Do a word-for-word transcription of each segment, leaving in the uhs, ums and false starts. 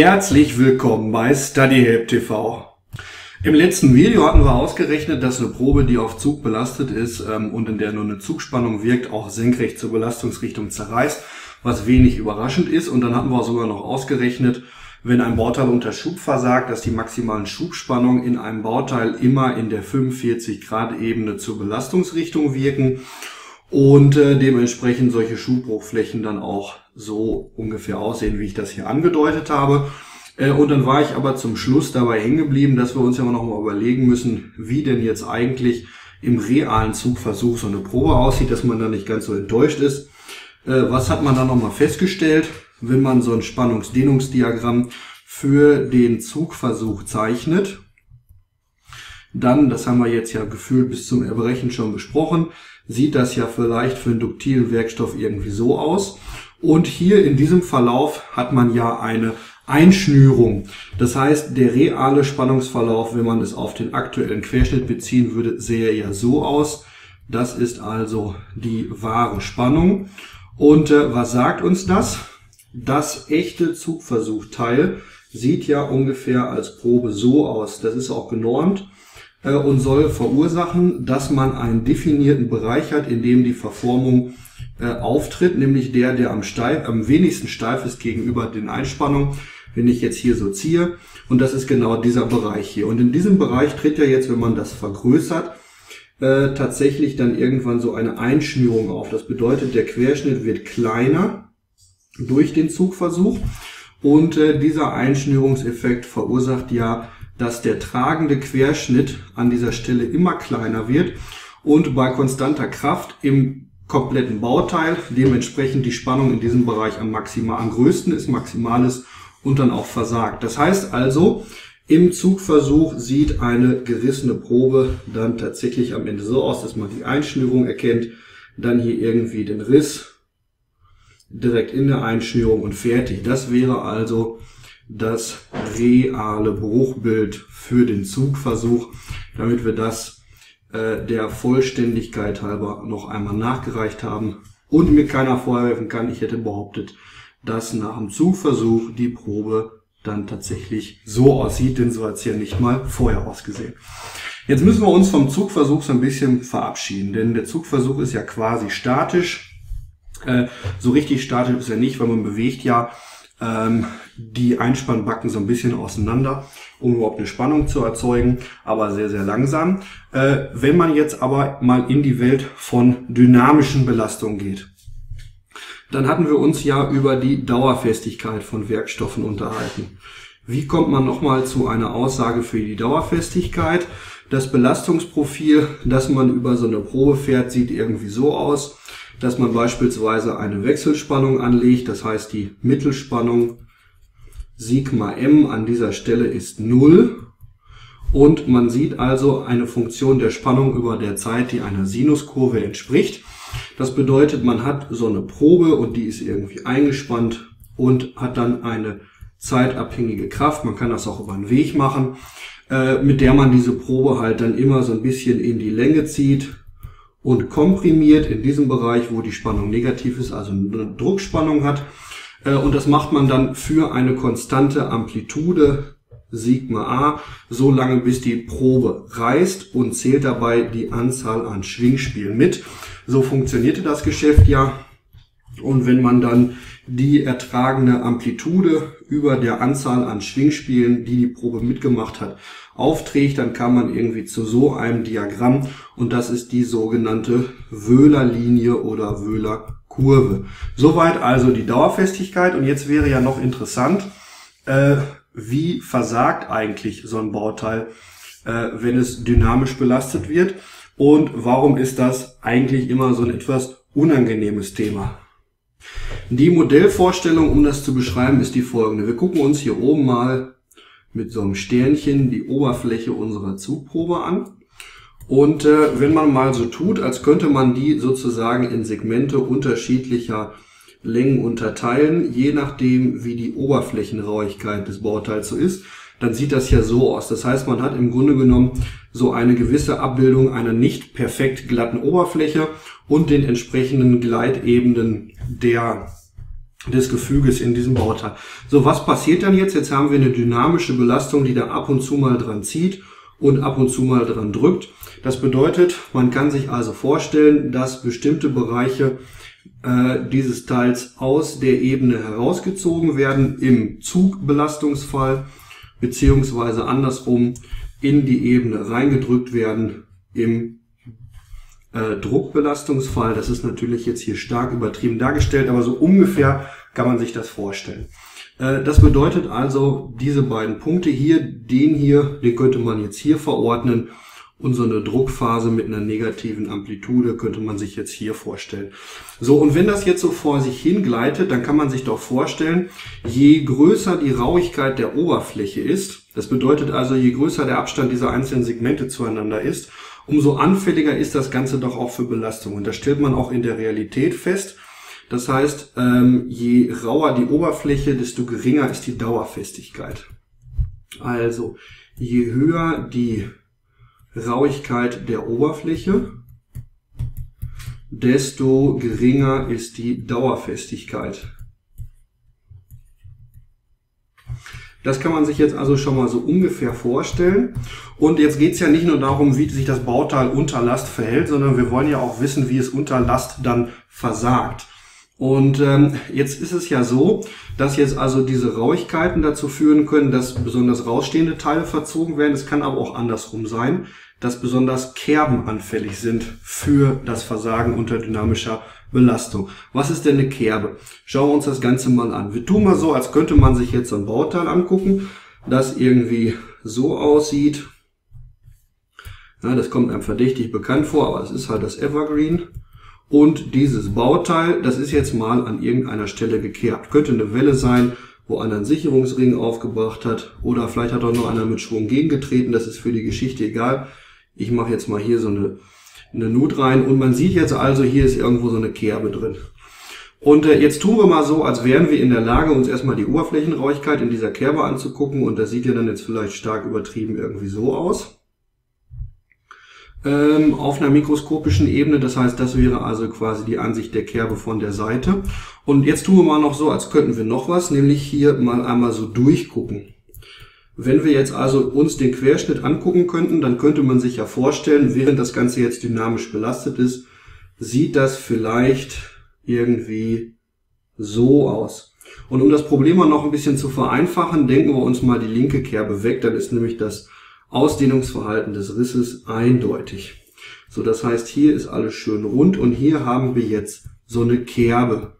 Herzlich willkommen bei StudyHelp T V. Im letzten Video hatten wir ausgerechnet, dass eine Probe, die auf Zug belastet ist ähm, und in der nur eine Zugspannung wirkt, auch senkrecht zur Belastungsrichtung zerreißt, was wenig überraschend ist. Und dann hatten wir sogar noch ausgerechnet, wenn ein Bauteil unter Schub versagt, dass die maximalen Schubspannungen in einem Bauteil immer in der fünfundvierzig Grad Ebene zur Belastungsrichtung wirken und äh, dementsprechend solche Schubbruchflächen dann auch so ungefähr aussehen, wie ich das hier angedeutet habe. Äh, und dann war ich aber zum Schluss dabei hängen geblieben, dass wir uns ja noch mal überlegen müssen, wie denn jetzt eigentlich im realen Zugversuch so eine Probe aussieht, dass man da nicht ganz so enttäuscht ist. Äh, was hat man da noch mal festgestellt? Wenn man so ein Spannungsdehnungsdiagramm für den Zugversuch zeichnet, dann, das haben wir jetzt ja gefühlt bis zum Erbrechen schon besprochen, sieht das ja vielleicht für einen duktilen Werkstoff irgendwie so aus. Und hier in diesem Verlauf hat man ja eine Einschnürung. Das heißt, der reale Spannungsverlauf, wenn man es auf den aktuellen Querschnitt beziehen würde, sähe ja so aus. Das ist also die wahre Spannung. Und äh, was sagt uns das? Das echte Zugversuchteil sieht ja ungefähr als Probe so aus. Das ist auch genormt äh, und soll verursachen, dass man einen definierten Bereich hat, in dem die Verformung äh, auftritt, nämlich der, der am, steif, am wenigsten steif ist gegenüber den Einspannungen, wenn ich jetzt hier so ziehe. Und das ist genau dieser Bereich hier. Und in diesem Bereich tritt ja jetzt, wenn man das vergrößert, äh, tatsächlich dann irgendwann so eine Einschnürung auf. Das bedeutet, der Querschnitt wird kleiner durch den Zugversuch und äh, dieser Einschnürungseffekt verursacht ja, dass der tragende Querschnitt an dieser Stelle immer kleiner wird und bei konstanter Kraft im kompletten Bauteil dementsprechend die Spannung in diesem Bereich am maximal am größten ist, maximal ist und dann auch versagt. Das heißt also, im Zugversuch sieht eine gerissene Probe dann tatsächlich am Ende so aus, dass man die Einschnürung erkennt, dann hier irgendwie den Riss direkt in der Einschnürung und fertig. Das wäre also das reale Bruchbild für den Zugversuch, damit wir das äh, der Vollständigkeit halber noch einmal nachgereicht haben und mir keiner vorwerfen kann, ich hätte behauptet, dass nach dem Zugversuch die Probe dann tatsächlich so aussieht, denn so hat es ja nicht mal vorher ausgesehen. Jetzt müssen wir uns vom Zugversuch so ein bisschen verabschieden, denn der Zugversuch ist ja quasi statisch. So richtig statisch ist er nicht, weil man bewegt ja ähm, die Einspannbacken so ein bisschen auseinander, um überhaupt eine Spannung zu erzeugen, aber sehr, sehr langsam. Äh, wenn man jetzt aber mal in die Welt von dynamischen Belastungen geht, dann hatten wir uns ja über die Dauerfestigkeit von Werkstoffen unterhalten. Wie kommt man nochmal zu einer Aussage für die Dauerfestigkeit? Das Belastungsprofil, das man über so eine Probe fährt, sieht irgendwie so aus, dass man beispielsweise eine Wechselspannung anlegt, das heißt die Mittelspannung Sigma M an dieser Stelle ist null und man sieht also eine Funktion der Spannung über der Zeit, die einer Sinuskurve entspricht. Das bedeutet, man hat so eine Probe und die ist irgendwie eingespannt und hat dann eine zeitabhängige Kraft, man kann das auch über den Weg machen, mit der man diese Probe halt dann immer so ein bisschen in die Länge zieht und komprimiert in diesem Bereich, wo die Spannung negativ ist, also eine Druckspannung hat. Und das macht man dann für eine konstante Amplitude Sigma A, so lange bis die Probe reißt und zählt dabei die Anzahl an Schwingspielen mit. So funktionierte das Geschäft ja. Und wenn man dann die ertragene Amplitude über der Anzahl an Schwingspielen, die die Probe mitgemacht hat, aufträgt, dann kam man irgendwie zu so einem Diagramm und das ist die sogenannte Wöhler-Linie oder Wöhler-Kurve. Soweit also die Dauerfestigkeit und jetzt wäre ja noch interessant, äh, wie versagt eigentlich so ein Bauteil, äh, wenn es dynamisch belastet wird und warum ist das eigentlich immer so ein etwas unangenehmes Thema? Die Modellvorstellung, um das zu beschreiben, ist die folgende. Wir gucken uns hier oben mal mit so einem Sternchen die Oberfläche unserer Zugprobe an. Und äh, wenn man mal so tut, als könnte man die sozusagen in Segmente unterschiedlicher Längen unterteilen, je nachdem wie die Oberflächenrauigkeit des Bauteils so ist, dann sieht das ja so aus. Das heißt, man hat im Grunde genommen so eine gewisse Abbildung einer nicht perfekt glatten Oberfläche und den entsprechenden Gleitebenen der des Gefüges in diesem Bauteil. So, was passiert dann jetzt? Jetzt haben wir eine dynamische Belastung, die da ab und zu mal dran zieht und ab und zu mal dran drückt. Das bedeutet, man kann sich also vorstellen, dass bestimmte Bereiche äh, dieses Teils aus der Ebene herausgezogen werden im Zugbelastungsfall, beziehungsweise andersrum in die Ebene reingedrückt werden im Äh, Druckbelastungsfall. Das ist natürlich jetzt hier stark übertrieben dargestellt, aber so ungefähr kann man sich das vorstellen. Äh, das bedeutet also, diese beiden Punkte hier, den hier, den könnte man jetzt hier verordnen und so eine Druckphase mit einer negativen Amplitude könnte man sich jetzt hier vorstellen. So, und wenn das jetzt so vor sich hingleitet, dann kann man sich doch vorstellen, je größer die Rauigkeit der Oberfläche ist, das bedeutet also, je größer der Abstand dieser einzelnen Segmente zueinander ist, umso anfälliger ist das Ganze doch auch für Belastung. Und das stellt man auch in der Realität fest. Das heißt, je rauer die Oberfläche, desto geringer ist die Dauerfestigkeit. Also, je höher die Rauigkeit der Oberfläche, desto geringer ist die Dauerfestigkeit. Das kann man sich jetzt also schon mal so ungefähr vorstellen. Und jetzt geht es ja nicht nur darum, wie sich das Bauteil unter Last verhält, sondern wir wollen ja auch wissen, wie es unter Last dann versagt. Und ähm, jetzt ist es ja so, dass jetzt also diese Rauigkeiten dazu führen können, dass besonders rausstehende Teile verzogen werden. Es kann aber auch andersrum sein, dass besonders Kerben anfällig sind für das Versagen unter dynamischer Belastung. Was ist denn eine Kerbe? Schauen wir uns das Ganze mal an. Wir tun mal so, als könnte man sich jetzt so ein Bauteil angucken, das irgendwie so aussieht. Ja, das kommt einem verdächtig bekannt vor, aber es ist halt das Evergreen. Und dieses Bauteil, das ist jetzt mal an irgendeiner Stelle gekerbt. Könnte eine Welle sein, wo einer einen Sicherungsring aufgebracht hat oder vielleicht hat auch noch einer mit Schwung gegengetreten. Das ist für die Geschichte egal. Ich mache jetzt mal hier so eine eine Nut rein und man sieht jetzt also, hier ist irgendwo so eine Kerbe drin. Und äh, jetzt tun wir mal so, als wären wir in der Lage, uns erstmal die Oberflächenrauigkeit in dieser Kerbe anzugucken und das sieht ja dann jetzt vielleicht stark übertrieben irgendwie so aus. Ähm, auf einer mikroskopischen Ebene, das heißt, das wäre also quasi die Ansicht der Kerbe von der Seite. Und jetzt tun wir mal noch so, als könnten wir noch was, nämlich hier mal einmal so durchgucken. Wenn wir jetzt also uns den Querschnitt angucken könnten, dann könnte man sich ja vorstellen, während das Ganze jetzt dynamisch belastet ist, sieht das vielleicht irgendwie so aus. Und um das Problem mal noch ein bisschen zu vereinfachen, denken wir uns mal die linke Kerbe weg, dann ist nämlich das Ausdehnungsverhalten des Risses eindeutig. So, das heißt, hier ist alles schön rund und hier haben wir jetzt so eine Kerbe.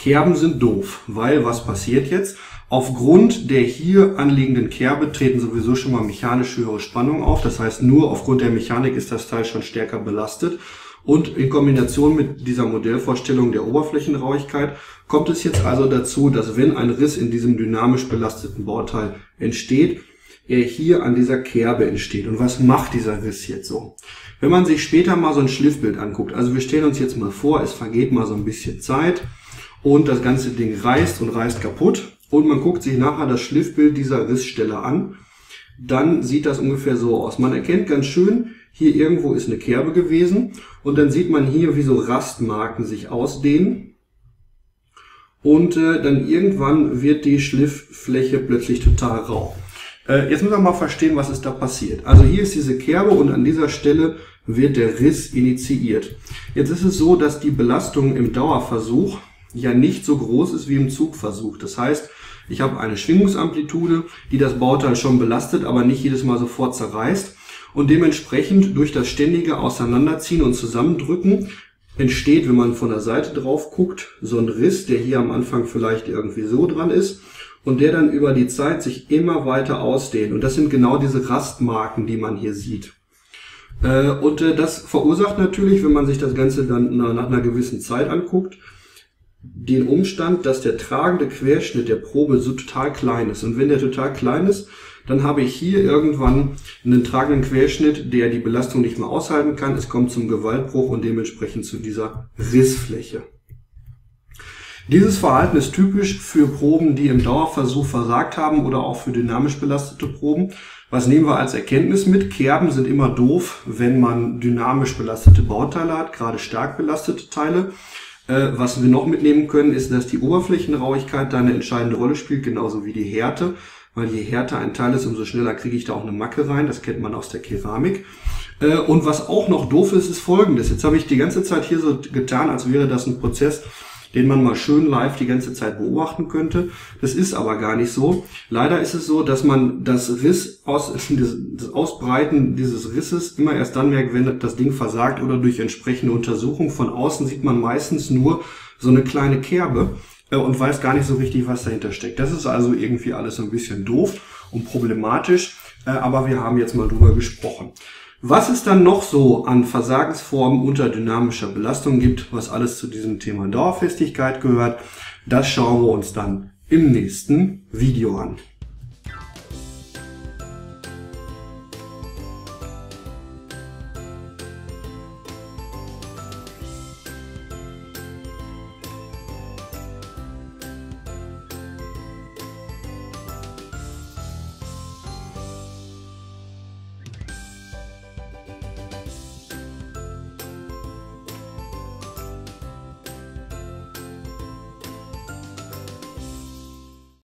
Kerben sind doof, weil was passiert jetzt? Aufgrund der hier anliegenden Kerbe treten sowieso schon mal mechanisch höhere Spannungen auf. Das heißt, nur aufgrund der Mechanik ist das Teil schon stärker belastet. Und in Kombination mit dieser Modellvorstellung der Oberflächenrauigkeit kommt es jetzt also dazu, dass wenn ein Riss in diesem dynamisch belasteten Bauteil entsteht, er hier an dieser Kerbe entsteht. Und was macht dieser Riss jetzt so? Wenn man sich später mal so ein Schliffbild anguckt, also wir stellen uns jetzt mal vor, es vergeht mal so ein bisschen Zeit und das ganze Ding reißt und reißt kaputt. Und man guckt sich nachher das Schliffbild dieser Rissstelle an, dann sieht das ungefähr so aus. Man erkennt ganz schön, hier irgendwo ist eine Kerbe gewesen und dann sieht man hier, wie so Rastmarken sich ausdehnen und äh, dann irgendwann wird die Schlifffläche plötzlich total rau. Äh, jetzt müssen wir mal verstehen, was ist da passiert. Also hier ist diese Kerbe und an dieser Stelle wird der Riss initiiert. Jetzt ist es so, dass die Belastung im Dauerversuch ja nicht so groß ist wie im Zugversuch. Das heißt, ich habe eine Schwingungsamplitude, die das Bauteil schon belastet, aber nicht jedes Mal sofort zerreißt. Und dementsprechend durch das ständige Auseinanderziehen und Zusammendrücken entsteht, wenn man von der Seite drauf guckt, so ein Riss, der hier am Anfang vielleicht irgendwie so dran ist und der dann über die Zeit sich immer weiter ausdehnt. Und das sind genau diese Rastmarken, die man hier sieht. Und das verursacht natürlich, wenn man sich das Ganze dann nach einer gewissen Zeit anguckt, den Umstand, dass der tragende Querschnitt der Probe so total klein ist. Und wenn der total klein ist, dann habe ich hier irgendwann einen tragenden Querschnitt, der die Belastung nicht mehr aushalten kann. Es kommt zum Gewaltbruch und dementsprechend zu dieser Rissfläche. Dieses Verhalten ist typisch für Proben, die im Dauerversuch versagt haben oder auch für dynamisch belastete Proben. Was nehmen wir als Erkenntnis mit? Kerben sind immer doof, wenn man dynamisch belastete Bauteile hat, gerade stark belastete Teile. Äh, was wir noch mitnehmen können, ist, dass die Oberflächenrauigkeit da eine entscheidende Rolle spielt, genauso wie die Härte. Weil je härter ein Teil ist, umso schneller kriege ich da auch eine Macke rein. Das kennt man aus der Keramik. Äh, und was auch noch doof ist, ist Folgendes. Jetzt habe ich die ganze Zeit hier so getan, als wäre das ein Prozess, den man mal schön live die ganze Zeit beobachten könnte. Das ist aber gar nicht so. Leider ist es so, dass man das Riss aus, das Ausbreiten dieses Risses immer erst dann merkt, wenn das Ding versagt oder durch entsprechende Untersuchung. Von außen sieht man meistens nur so eine kleine Kerbe und weiß gar nicht so richtig, was dahinter steckt. Das ist also irgendwie alles ein bisschen doof und problematisch, aber wir haben jetzt mal drüber gesprochen. Was es dann noch so an Versagensformen unter dynamischer Belastung gibt, was alles zu diesem Thema Dauerfestigkeit gehört, das schauen wir uns dann im nächsten Video an.